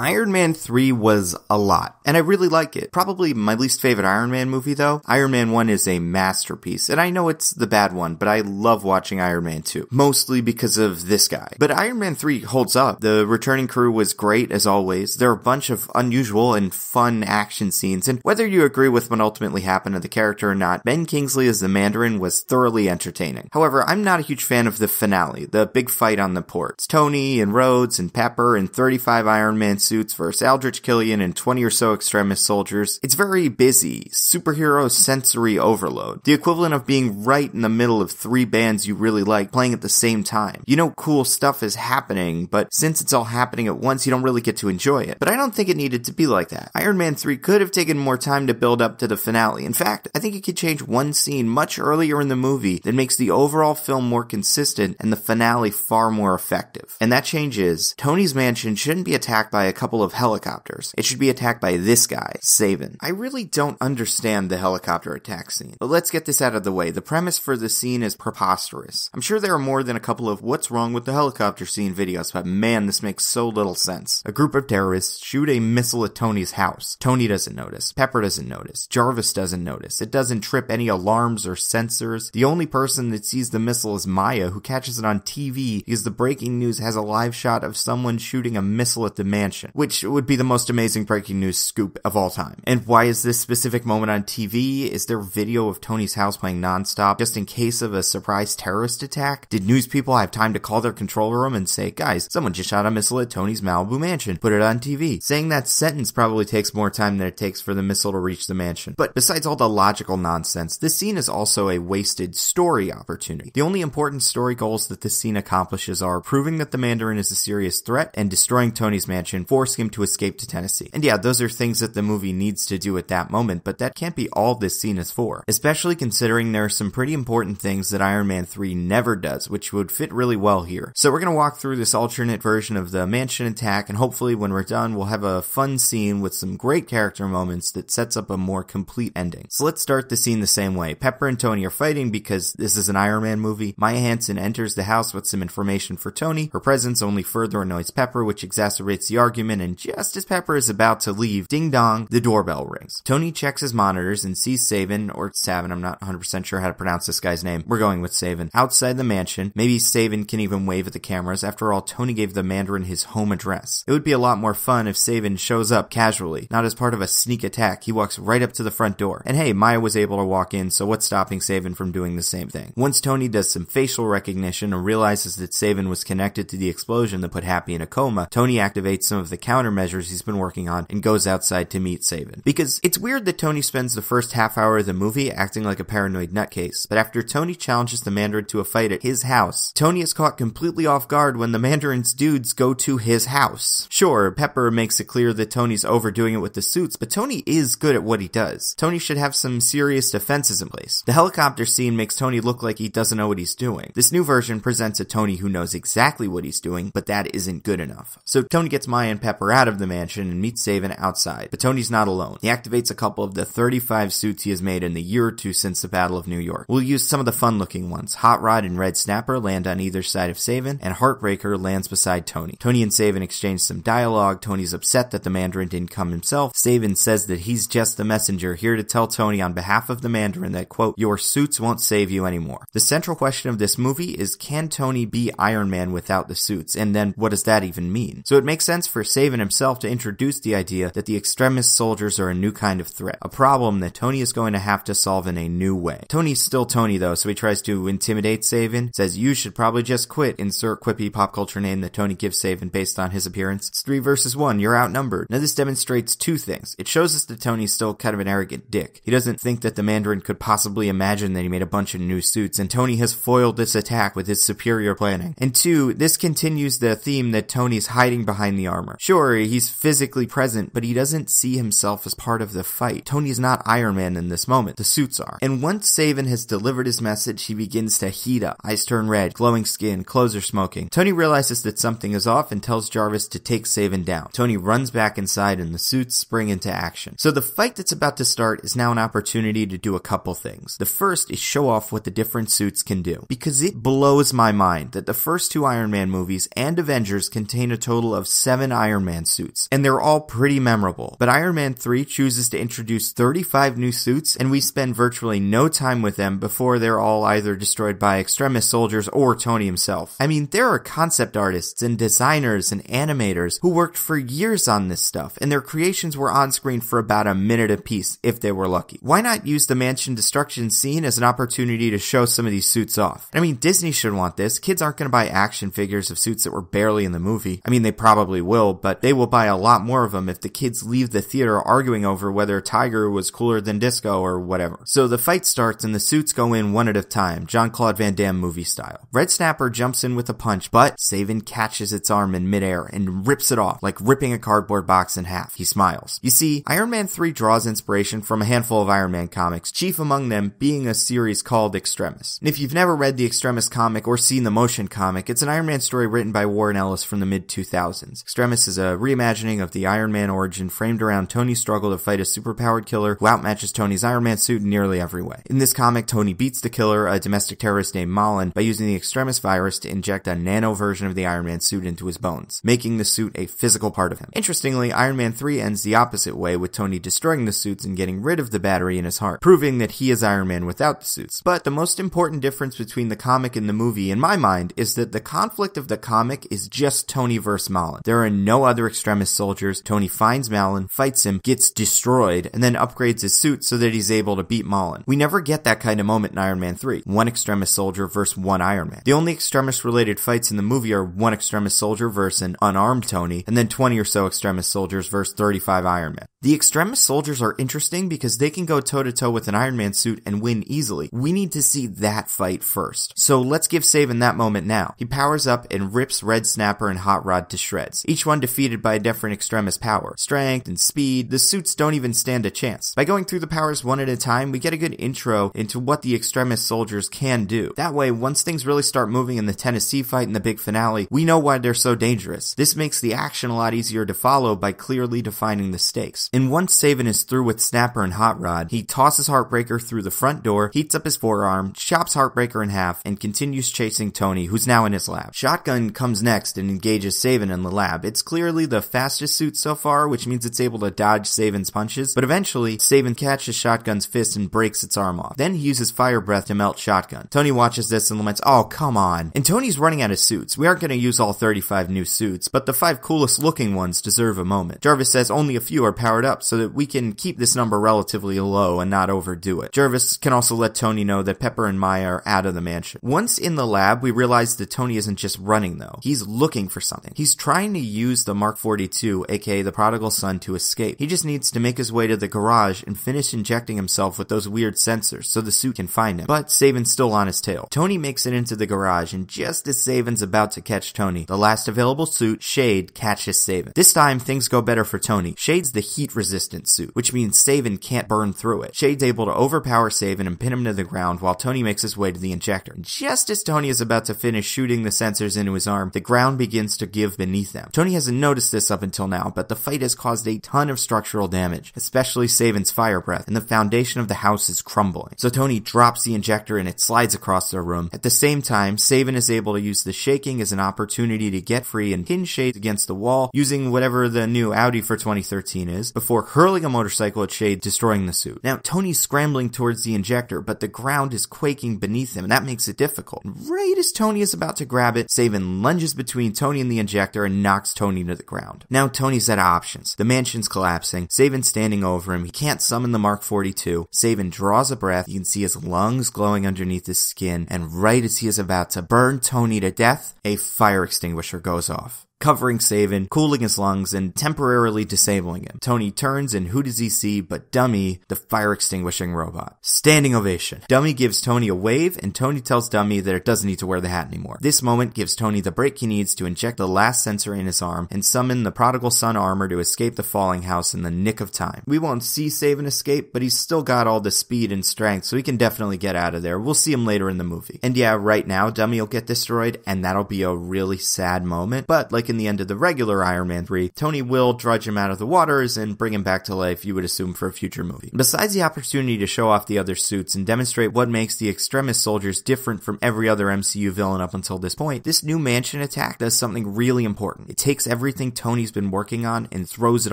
Iron Man 3 was a lot, and I really like it. Probably my least favorite Iron Man movie, though. Iron Man 1 is a masterpiece, and I know it's the bad one, but I love watching Iron Man 2, mostly because of this guy. But Iron Man 3 holds up. The returning crew was great, as always. There are a bunch of unusual and fun action scenes, and whether you agree with what ultimately happened to the character or not, Ben Kingsley as the Mandarin was thoroughly entertaining. However, I'm not a huge fan of the finale, the big fight on the port. It's Tony and Rhodes and Pepper and 35 Iron Man suits versus Aldrich Killian and 20 or so Extremis soldiers. It's very busy, superhero sensory overload, the equivalent of being right in the middle of three bands you really like playing at the same time. You know cool stuff is happening, but since it's all happening at once, you don't really get to enjoy it. But I don't think it needed to be like that. Iron Man 3 could have taken more time to build up to the finale. In fact, I think it could change one scene much earlier in the movie that makes the overall film more consistent and the finale far more effective. And that change is, Tony's mansion shouldn't be attacked by a couple of helicopters. It should be attacked by this guy, Savin. I really don't understand the helicopter attack scene, but let's get this out of the way. The premise for the scene is preposterous. I'm sure there are more than a couple of what's wrong with the helicopter scene videos, but man, this makes so little sense. A group of terrorists shoot a missile at Tony's house. Tony doesn't notice. Pepper doesn't notice. Jarvis doesn't notice. It doesn't trip any alarms or sensors. The only person that sees the missile is Maya, who catches it on TV because the breaking news has a live shot of someone shooting a missile at the mansion, which would be the most amazing breaking news scoop of all time. And why is this specific moment on TV? Is there video of Tony's house playing nonstop just in case of a surprise terrorist attack? Did news people have time to call their control room and say, guys, someone just shot a missile at Tony's Malibu mansion. Put it on TV. Saying that sentence probably takes more time than it takes for the missile to reach the mansion. But besides all the logical nonsense, this scene is also a wasted story opportunity. The only important story goals that this scene accomplishes are proving that the Mandarin is a serious threat and destroying Tony's mansion, force him to escape to Tennessee. And yeah, those are things that the movie needs to do at that moment, but that can't be all this scene is for, especially considering there are some pretty important things that Iron Man 3 never does, which would fit really well here. So we're gonna walk through this alternate version of the mansion attack, and hopefully when we're done, we'll have a fun scene with some great character moments that sets up a more complete ending. So let's start the scene the same way. Pepper and Tony are fighting because this is an Iron Man movie. Maya Hansen enters the house with some information for Tony. Her presence only further annoys Pepper, which exacerbates the argument, and just as Pepper is about to leave, ding dong, the doorbell rings. Tony checks his monitors and sees Savin, or Savin, I'm not 100% sure how to pronounce this guy's name. We're going with Savin. Outside the mansion, maybe Savin can even wave at the cameras. After all, Tony gave the Mandarin his home address. It would be a lot more fun if Savin shows up casually, not as part of a sneak attack. He walks right up to the front door. And hey, Maya was able to walk in, so what's stopping Savin from doing the same thing? Once Tony does some facial recognition and realizes that Savin was connected to the explosion that put Happy in a coma, Tony activates some of the countermeasures he's been working on and goes outside to meet Savin. Because it's weird that Tony spends the first half hour of the movie acting like a paranoid nutcase, but after Tony challenges the Mandarin to a fight at his house, Tony is caught completely off guard when the Mandarin's dudes go to his house. Sure, Pepper makes it clear that Tony's overdoing it with the suits, but Tony is good at what he does. Tony should have some serious defenses in place. The helicopter scene makes Tony look like he doesn't know what he's doing. This new version presents a Tony who knows exactly what he's doing, but that isn't good enough. So Tony gets Maya and Pepper out of the mansion and meets Savin outside. But Tony's not alone. He activates a couple of the 35 suits he has made in the year or two since the Battle of New York. We'll use some of the fun-looking ones. Hot Rod and Red Snapper land on either side of Savin, and Heartbreaker lands beside Tony. Tony and Savin exchange some dialogue. Tony's upset that the Mandarin didn't come himself. Savin says that he's just the messenger here to tell Tony on behalf of the Mandarin that, quote, your suits won't save you anymore. The central question of this movie is, can Tony be Iron Man without the suits? And then, what does that even mean? So it makes sense for Savin himself to introduce the idea that the extremist soldiers are a new kind of threat, a problem that Tony is going to have to solve in a new way. Tony's still Tony though, so he tries to intimidate Savin, says you should probably just quit, insert quippy pop culture name that Tony gives Savin based on his appearance. It's 3 versus 1, you're outnumbered. Now this demonstrates two things. It shows us that Tony's still kind of an arrogant dick. He doesn't think that the Mandarin could possibly imagine that he made a bunch of new suits, and Tony has foiled this attack with his superior planning. And 2, this continues the theme that Tony's hiding behind the armor. Sure, he's physically present, but he doesn't see himself as part of the fight. Tony's not Iron Man in this moment. The suits are. And once Savin has delivered his message, he begins to heat up. Eyes turn red, glowing skin, clothes are smoking. Tony realizes that something is off and tells Jarvis to take Savin down. Tony runs back inside and the suits spring into action. So the fight that's about to start is now an opportunity to do a couple things. The first is show off what the different suits can do. Because it blows my mind that the first 2 Iron Man movies and Avengers contain a total of 7 Iron Iron Man suits, and they're all pretty memorable. But Iron Man 3 chooses to introduce 35 new suits, and we spend virtually no time with them before they're all either destroyed by Extremis soldiers or Tony himself. I mean, there are concept artists and designers and animators who worked for years on this stuff, and their creations were on screen for about a minute apiece, if they were lucky. Why not use the mansion destruction scene as an opportunity to show some of these suits off? I mean, Disney should want this. Kids aren't going to buy action figures of suits that were barely in the movie. I mean, they probably will, but they will buy a lot more of them if the kids leave the theater arguing over whether Tiger was cooler than Disco or whatever. So the fight starts and the suits go in one at a time, Jean-Claude Van Damme movie style. Red Snapper jumps in with a punch, but Savin catches its arm in midair and rips it off, like ripping a cardboard box in half. He smiles. You see, Iron Man 3 draws inspiration from a handful of Iron Man comics, chief among them being a series called Extremis. And if you've never read the Extremis comic or seen the motion comic, it's an Iron Man story written by Warren Ellis from the mid-2000s. Extremis is a reimagining of the Iron Man origin framed around Tony's struggle to fight a superpowered killer who outmatches Tony's Iron Man suit in nearly every way. In this comic, Tony beats the killer, a domestic terrorist named Malin, by using the Extremis virus to inject a nano version of the Iron Man suit into his bones, making the suit a physical part of him. Interestingly, Iron Man 3 ends the opposite way, with Tony destroying the suits and getting rid of the battery in his heart, proving that he is Iron Man without the suits. But the most important difference between the comic and the movie, in my mind, is that the conflict of the comic is just Tony versus Malin. There are no other Extremis soldiers. Tony finds Malin, fights him, gets destroyed, and then upgrades his suit so that he's able to beat Malin. We never get that kind of moment in Iron Man 3. One Extremis soldier versus one Iron Man. The only Extremis-related fights in the movie are one Extremis soldier versus an unarmed Tony, and then 20 or so Extremis soldiers versus 35 Iron Men. The Extremis soldiers are interesting because they can go toe-to-toe with an Iron Man suit and win easily. We need to see that fight first. So let's give Savin that moment now. He powers up and rips Red Snapper and Hot Rod to shreds, each one defeated by a different Extremis power. Strength and speed, the suits don't even stand a chance. By going through the powers one at a time, we get a good intro into what the Extremis soldiers can do. That way, once things really start moving in the Tennessee fight and the big finale, we know why they're so dangerous. This makes the action a lot easier to follow by clearly defining the stakes. And once Savin is through with Snapper and Hot Rod, he tosses Heartbreaker through the front door, heats up his forearm, chops Heartbreaker in half, and continues chasing Tony, who's now in his lab. Shotgun comes next and engages Savin in the lab. It's clearly the fastest suit so far, which means it's able to dodge Savin's punches, but eventually, Savin catches Shotgun's fist and breaks its arm off. Then he uses Fire Breath to melt Shotgun. Tony watches this and laments, "Oh, come on." And Tony's running out of suits. We aren't going to use all 35 new suits, but the 5 coolest looking ones deserve a moment. Jarvis says only a few are powered up so that we can keep this number relatively low and not overdo it. Jarvis can also let Tony know that Pepper and Maya are out of the mansion. Once in the lab, we realize that Tony isn't just running though. He's looking for something. He's trying to use the Mark 42, aka the Prodigal Son, to escape. He just needs to make his way to the garage and finish injecting himself with those weird sensors so the suit can find him. But Savin's still on his tail. Tony makes it into the garage, and just as Savin's about to catch Tony, the last available suit, Shade, catches Savin. This time, things go better for Tony. Shade's the heat-resistant suit, which means Savin can't burn through it. Shade's able to overpower Savin and pin him to the ground while Tony makes his way to the injector. Just as Tony is about to finish shooting the sensors into his arm, the ground begins to give beneath them. Tony hasn't noticed this up until now, but the fight has caused a ton of structural damage, especially Savin's Fire Breath, and the foundation of the house is crumbling. So Tony drops the injector and it slides across their room. At the same time, Savin is able to use the shaking as an opportunity to get free and pin Shade against the wall using whatever the new Audi for 2013 is, before hurling a motorcycle at Shade, destroying the suit. Now, Tony's scrambling towards the injector, but the ground is quaking beneath him, and that makes it difficult. And right as Tony is about to grab it, Savin lunges between Tony and the injector and knocks Tony to the ground. Now, Tony's at options. The mansion's collapsing, Savin's standing over him, he can't summon the Mark 42, Savin draws a breath, you can see his lungs glowing underneath his skin, and right as he is about to burn Tony to death, a fire extinguisher goes off, covering Savin, cooling his lungs, and temporarily disabling him. Tony turns, and who does he see but Dummy, the fire extinguishing robot. Standing ovation. Dummy gives Tony a wave, and Tony tells Dummy that it doesn't need to wear the hat anymore. This moment gives Tony the break he needs to inject the last sensor in his arm and summon the Prodigal Son armor to escape the falling house in the nick of time. We won't see Savin escape, but he's still got all the speed and strength, so he can definitely get out of there. We'll see him later in the movie. And yeah, right now, Dummy will get destroyed, and that'll be a really sad moment, but like like in the end of the regular Iron Man 3, Tony will drudge him out of the waters and bring him back to life, you would assume, for a future movie. Besides the opportunity to show off the other suits and demonstrate what makes the Extremis soldiers different from every other MCU villain up until this point, this new mansion attack does something really important. It takes everything Tony's been working on and throws it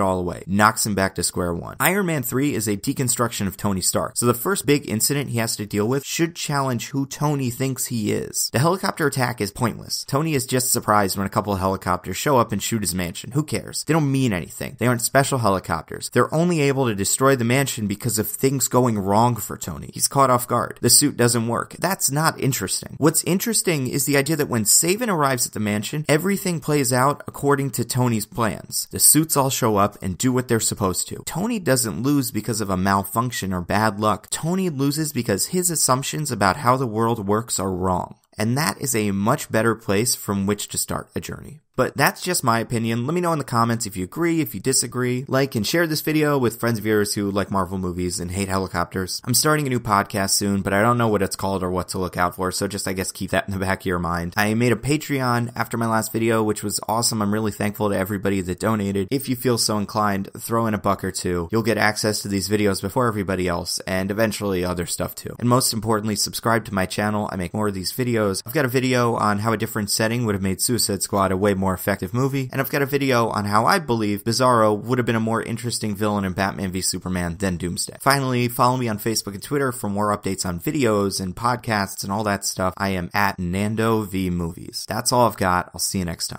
all away, knocks him back to square one. Iron Man 3 is a deconstruction of Tony Stark, so the first big incident he has to deal with should challenge who Tony thinks he is. The helicopter attack is pointless. Tony is just surprised when a couple of helicopters show up and shoot his mansion. Who cares? They don't mean anything. They aren't special helicopters. They're only able to destroy the mansion because of things going wrong for Tony. He's caught off guard. The suit doesn't work. That's not interesting. What's interesting is the idea that when Savin arrives at the mansion, everything plays out according to Tony's plans. The suits all show up and do what they're supposed to. Tony doesn't lose because of a malfunction or bad luck. Tony loses because his assumptions about how the world works are wrong. And that is a much better place from which to start a journey. But that's just my opinion. Let me know in the comments if you agree, if you disagree. Like and share this video with friends of yours who like Marvel movies and hate helicopters. I'm starting a new podcast soon, but I don't know what it's called or what to look out for, so just I guess keep that in the back of your mind. I made a Patreon after my last video, which was awesome. I'm really thankful to everybody that donated. If you feel so inclined, throw in a buck or two. You'll get access to these videos before everybody else, and eventually other stuff too. And most importantly, subscribe to my channel. I make more of these videos. I've got a video on how a different setting would have made Suicide Squad a way more effective movie, and I've got a video on how I believe Bizarro would have been a more interesting villain in Batman v Superman than Doomsday. Finally, follow me on Facebook and Twitter for more updates on videos and podcasts and all that stuff. I am at NandoVMovies. That's all I've got. I'll see you next time.